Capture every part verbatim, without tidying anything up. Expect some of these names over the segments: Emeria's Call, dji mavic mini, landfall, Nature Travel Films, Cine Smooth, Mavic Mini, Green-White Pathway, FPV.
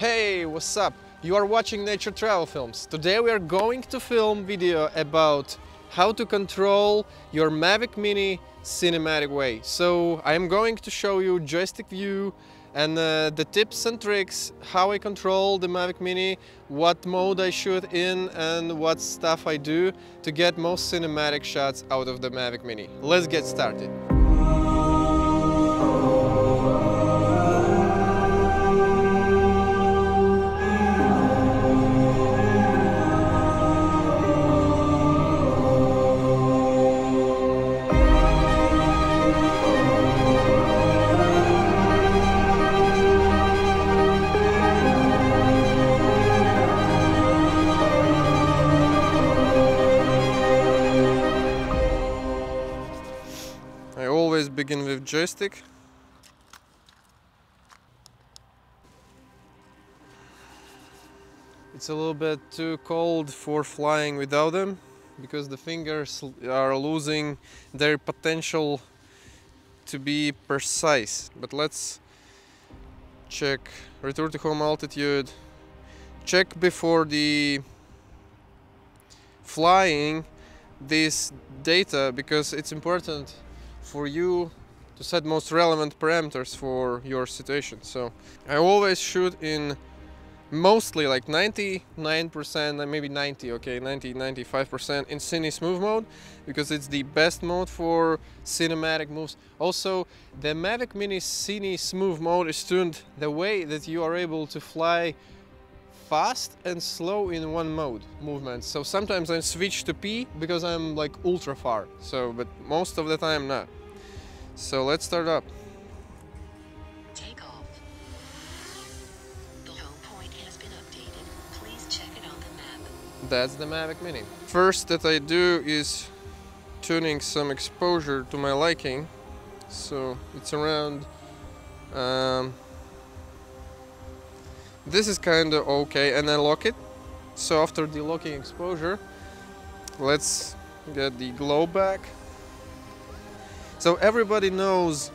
Hey, what's up? You are watching Nature Travel Films. Today we are going to film video about how to control your Mavic Mini cinematic way. So I am going to show you joystick view and uh, the tips and tricks, how I control the Mavic Mini, what mode I shoot in and what stuff I do to get most cinematic shots out of the Mavic Mini. Let's get started. Begin with joystick. It's a little bit too cold for flying without them because the fingers are losing their potential to be precise. But let's check return to home altitude. Check before the flying this data because it's important for you to set most relevant parameters for your situation. So I always shoot in mostly like ninety-nine percent, maybe ninety, okay, ninety, ninety-five percent in Cine Smooth mode because it's the best mode for cinematic moves. Also, the Mavic Mini Cine Smooth mode is tuned the way that you are able to fly fast and slow in one mode movements. So sometimes I switch to P because I'm like ultra far. So, but most of the time not. So let's start up. Take off. The home point has been updated. Please check it on the map. That's the Mavic Mini. First that I do is tuning some exposure to my liking. So it's around. Um, This is kind of okay, and I lock it. So after the locking exposure, let's get the glow back. So everybody knows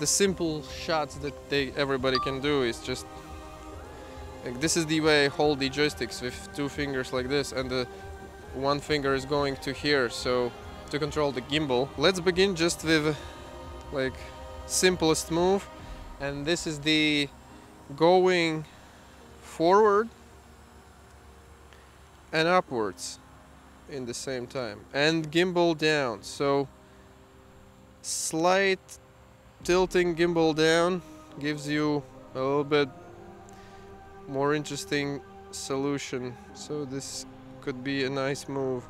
the simple shots that they everybody can do is just like this is the way I hold the joysticks with two fingers like this, and the one finger is going to here, so to control the gimbal. Let's begin just with like simplest move, and this is the going forward and upwards in the same time and gimbal down, so slight tilting gimbal down gives you a little bit more interesting solution. So this could be a nice move.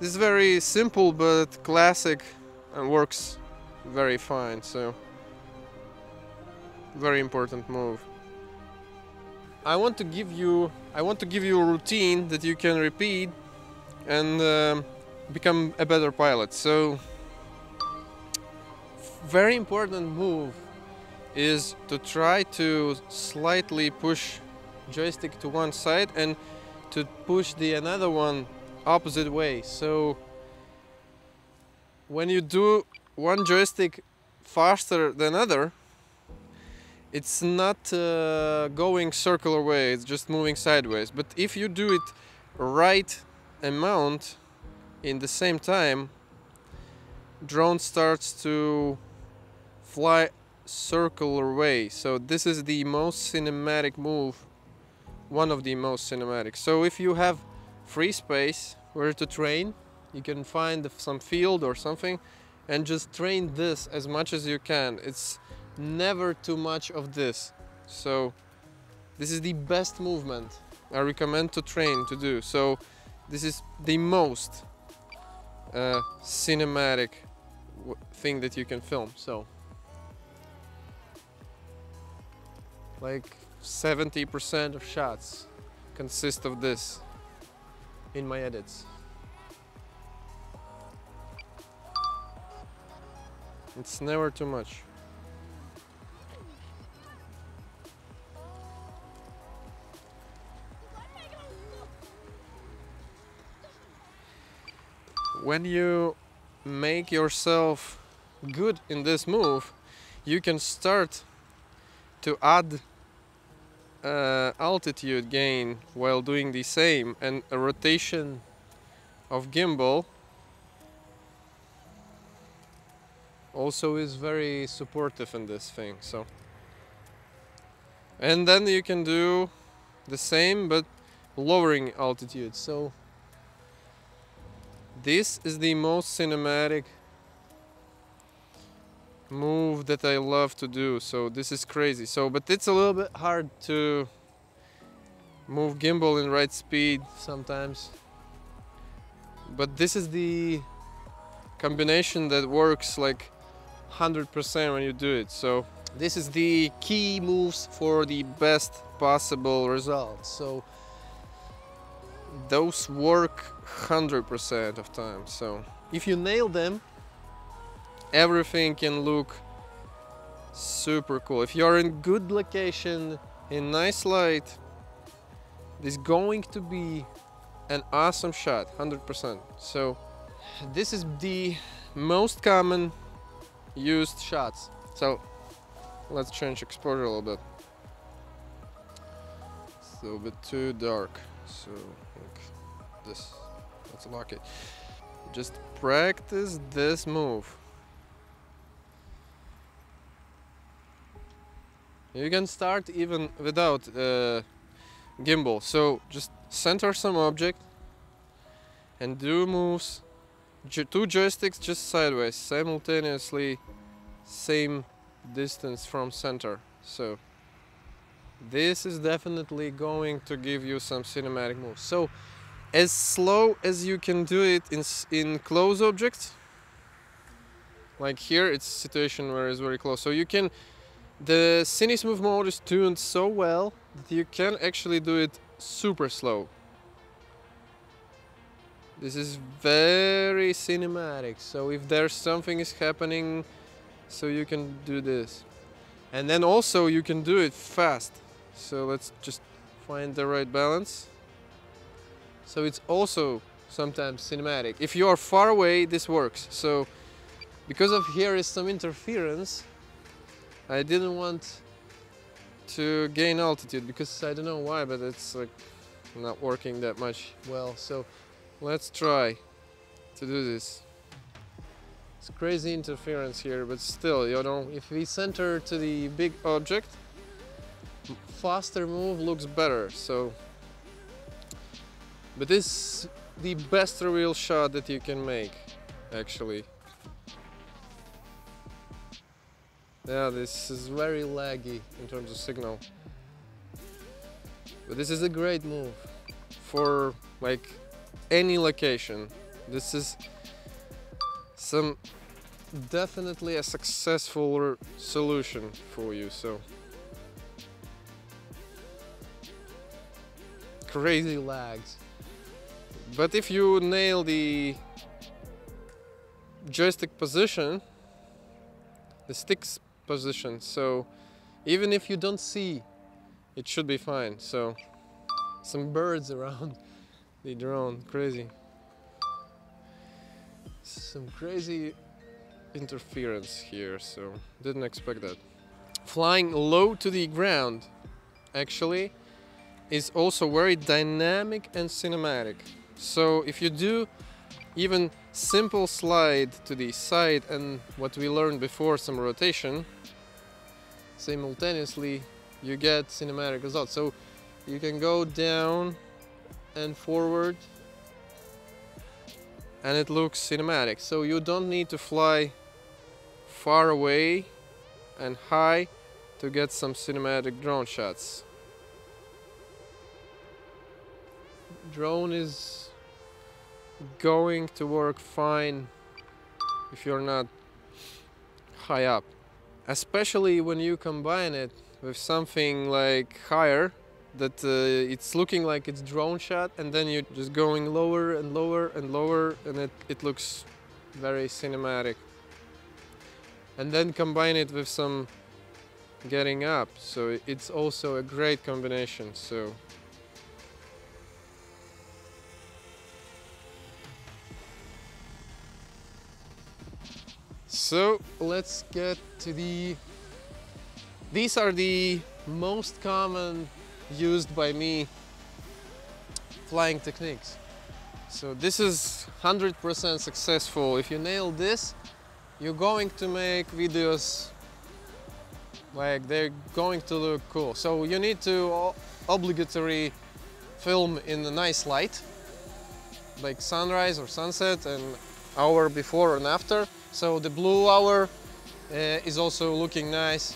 This is very simple but classic and works very fine, so very important move. I want to give you I want to give you a routine that you can repeat and um, become a better pilot. So very important move is to try to slightly push joystick to one side and to push the another one opposite way. So when you do one joystick faster than another, it's not uh, going circular way, it's just moving sideways. But if you do it right amount in the same time, drone starts to fly circular way. So this is the most cinematic move, one of the most cinematic. So if you have free space where to train, you can find some field or something and just train this as much as you can. It's never too much of this. So this is the best movement I recommend to train to do. So this is the most uh, cinematic w thing that you can film. So like seventy percent of shots consist of this in my edits. It's never too much. When you make yourself good in this move, you can start to add uh, altitude gain while doing the same and a rotation of gimbal also is very supportive in this thing. So, and then you can do the same but lowering altitude. So this is the most cinematic move that I love to do. So this is crazy. So, but it's a little bit hard to move gimbal in right speed sometimes. But this is the combination that works like one hundred percent when you do it. So this is the key moves for the best possible results. So those work one hundred percent of time. So if you nail them, everything can look super cool. If you're in good location, in nice light, this is going to be an awesome shot, one hundred percent. So this is the most common used shots. So let's change exposure a little bit. It's a little bit too dark. So like this, let's lock it. Just practice this move. You can start even without uh, gimbal. So just center some object and do moves. Ju two joysticks just sideways, simultaneously, same distance from center. So this is definitely going to give you some cinematic moves. So as slow as you can do it in, in close objects, like here it's a situation where it's very close. So you can, the Cine Smooth mode is tuned so well that you can actually do it super slow. This is very cinematic. So if there's something is happening, so you can do this. And then also you can do it fast. So let's just find the right balance. So it's also sometimes cinematic. If you are far away, this works. So because of here is some interference, I didn't want to gain altitude because I don't know why, but it's like not working that much well. So let's try to do this. It's crazy interference here, but still, you know, if we center to the big object, faster move looks better. So, but this is the best reveal shot that you can make, actually. Yeah, this is very laggy in terms of signal. But this is a great move for like any location. This is some definitely a successful solution for you. So crazy lags, but if you nail the joystick position, the stick's position, so even if you don't see, it should be fine. So some birds around the drone, crazy. Some crazy interference here, so didn't expect that. Flying low to the ground actually is also very dynamic and cinematic. So if you do even simple slide to the side and what we learned before, some rotation, simultaneously you get cinematic results. So you can go down and forward, and it looks cinematic. So you don't need to fly far away and high to get some cinematic drone shots. Drone is going to work fine if you're not high up, especially when you combine it with something like higher that uh, it's looking like it's drone shot, and then you're just going lower and lower and lower, and it, it looks very cinematic. And then combine it with some getting up, so it's also a great combination. So so let's get to the, these are the most common used by me flying techniques. So this is one hundred percent successful. If you nail this, you're going to make videos like they're going to look cool. So you need to obligatory film in a nice light, like sunrise or sunset, an hour before and after. So the blue hour uh, is also looking nice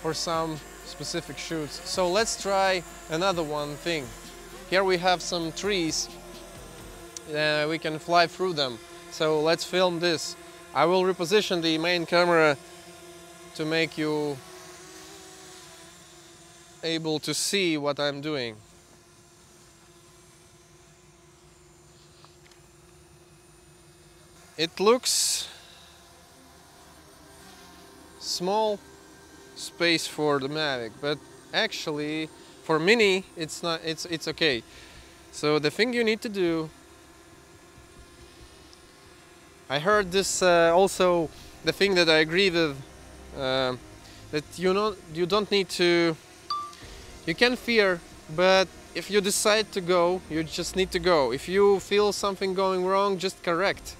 for some specific shoots. So let's try another one thing. Here we have some trees. Uh, we can fly through them. So let's film this. I will reposition the main camera to make you able to see what I'm doing. It looks small space for the Mavic, but actually for Mini it's not. It's it's okay. So the thing you need to do. I heard this uh, also. The thing that I agree with. Uh, that you know you don't need to. You can fear, but if you decide to go, you just need to go. If you feel something going wrong, just correct.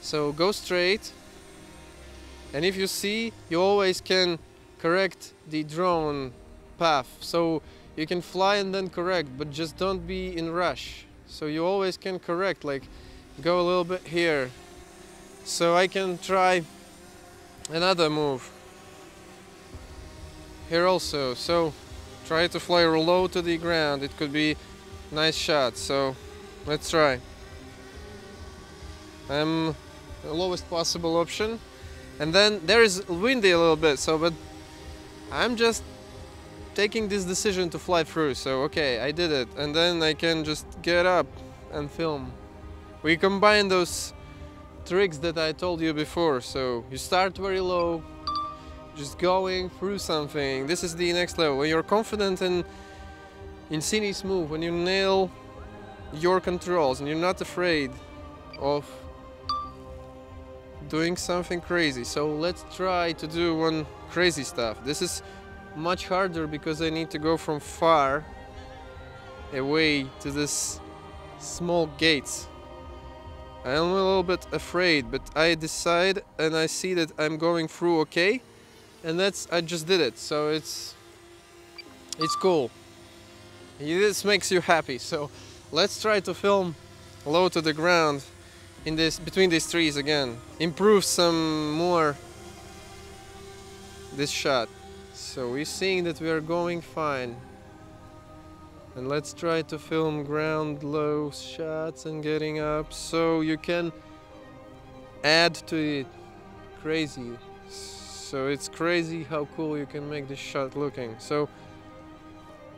So go straight, and if you see, you always can correct the drone path. So you can fly and then correct, but just don't be in rush. So you always can correct, like go a little bit here. So I can try another move here also. So try to fly low to the ground. It could be nice shot. So let's try. I'm the lowest possible option. And then there is windy a little bit. So, but I'm just taking this decision to fly through. So, okay, I did it. And then I can just get up and film. We combine those tricks that I told you before. So you start very low. Just going through something. This is the next level. When you're confident in, in Cine Smooth, when you nail your controls and you're not afraid of doing something crazy. So let's try to do one crazy stuff. This is much harder because I need to go from far away to this small gates. I'm a little bit afraid, but I decide and I see that I'm going through okay. And that's, I just did it, so it's, it's cool. This makes you happy, so let's try to film low to the ground in this, between these trees again. Improve some more this shot. So we're seeing that we are going fine. And let's try to film ground low shots and getting up, so you can add to it crazy. So it's crazy how cool you can make this shot looking. So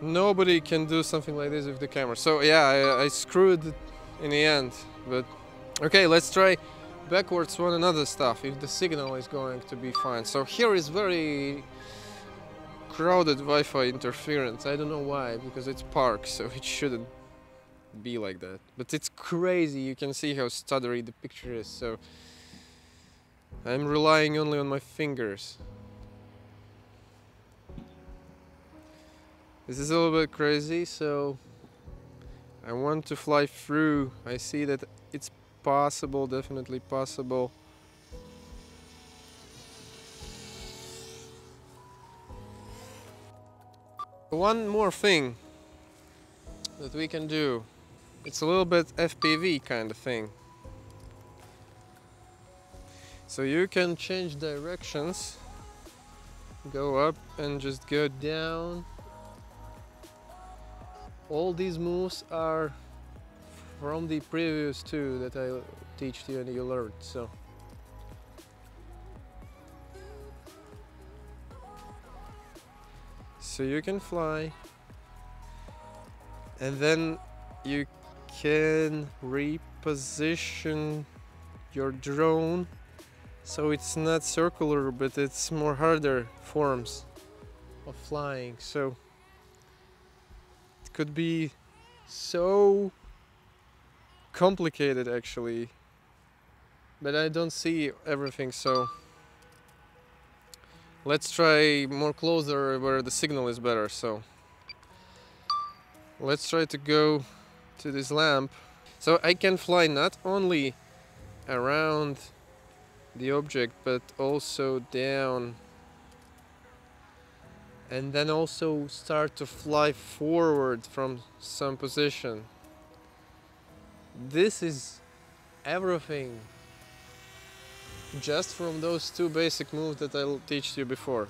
nobody can do something like this with the camera. So yeah, I, I screwed it in the end. But okay, let's try backwards one another stuff if the signal is going to be fine. So here is very crowded Wi-Fi interference. I don't know why, because it's park, so it shouldn't be like that. But it's crazy. You can see how stuttery the picture is. So I'm relying only on my fingers. This is a little bit crazy, so I want to fly through. I see that it's possible, definitely possible. One more thing that we can do. It's a little bit F P V kind of thing. So you can change directions, go up and just go down. All these moves are from the previous two that I teach you and you learned. So so you can fly and then you can reposition your drone. So it's not circular, but it's more harder forms of flying. So it could be so complicated actually, but I don't see everything. So let's try more closer where the signal is better. So Let's try to go to this lamp. So I can fly not only around the object, but also down, and then also start to fly forward from some position. This is everything just from those two basic moves that I'll teach you before.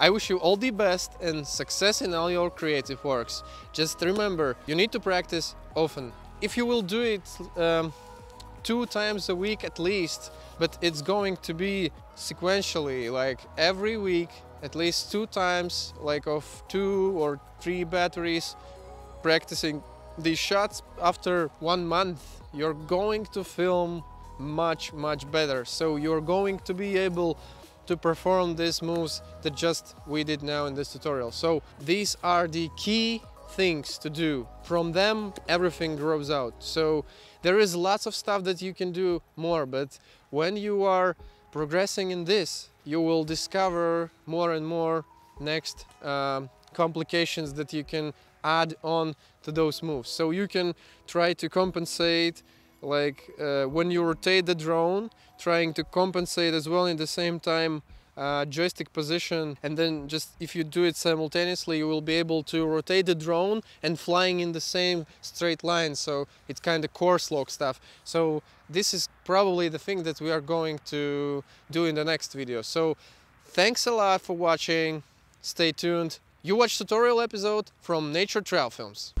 I wish you all the best and success in all your creative works. Just remember, you need to practice often. If you will do it um, two times a week at least, but it's going to be sequentially, like every week, at least two times, like of two or three batteries, practicing these shots. After one month, you're going to film much, much better. So you're going to be able to perform these moves that just we did now in this tutorial. So these are the key things to do. From them, everything grows out. So there is lots of stuff that you can do more, but when you are progressing in this, you will discover more and more next um, complications that you can add on to those moves. So you can try to compensate, like uh, when you rotate the drone, trying to compensate as well in the same time uh, joystick position, and then just if you do it simultaneously, you will be able to rotate the drone and flying in the same straight line. So it's kind of course lock stuff. So this is probably the thing that we are going to do in the next video. So thanks a lot for watching. Stay tuned. You watched tutorial episode from Nature Travel Films.